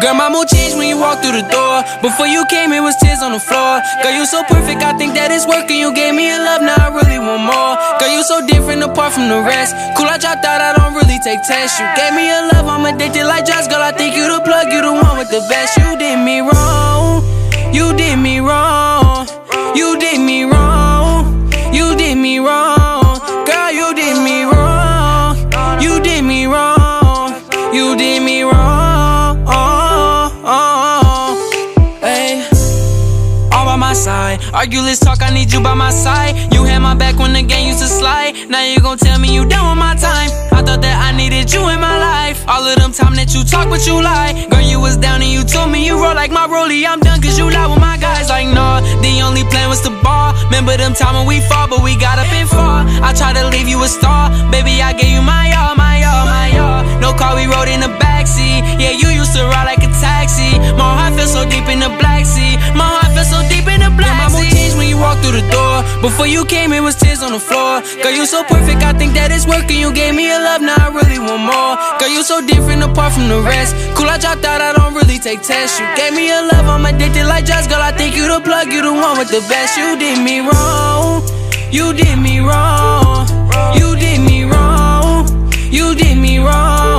Grandmama changed when you walked through the door. Before you came, it was tears on the floor. Girl, you so perfect, I think that it's working. You gave me a love, now I really want more. Girl, you so different apart from the rest. Cool, I dropped out, I don't really take tests. You gave me a love, I'm addicted like drugs. Girl, I think you the plug, you the one with the best. You did me wrong, you did me wrong, you did me wrong, you did me wrong. Girl, you did me wrong, you did me wrong, you did me wrong. Hey, all by my side, argue, let's talk, I need you by my side. You had my back when the game used to slide. Now you gon' tell me you done with my time. I thought that I needed you in my life. All of them time that you talk but you lie. Girl, you was down and you told me you roll like my rollie. I'm done cause you lie with my guys like nah. The only plan was to ball. Remember them time when we fall, but we got up and fall. I tried to leave you a star. Baby, I gave you my all, my all, my all. No car, we rode in the backseat. Yeah, you used to ride like a taxi. My heart felt so deep in the Black Sea. My heart felt so deep in the Black Sea. When you walked through the door, before you came, it was tears on the floor. Girl, you so perfect, I think that it's working. You gave me a love, now I really want more. Girl, you so different apart from the rest. Cool, I dropped out, I don't really take tests. You gave me a love, I'm addicted like drugs. Girl, I think you the plug, you the one with the best. You did me wrong, you did me wrong, you did me wrong, you did me wrong.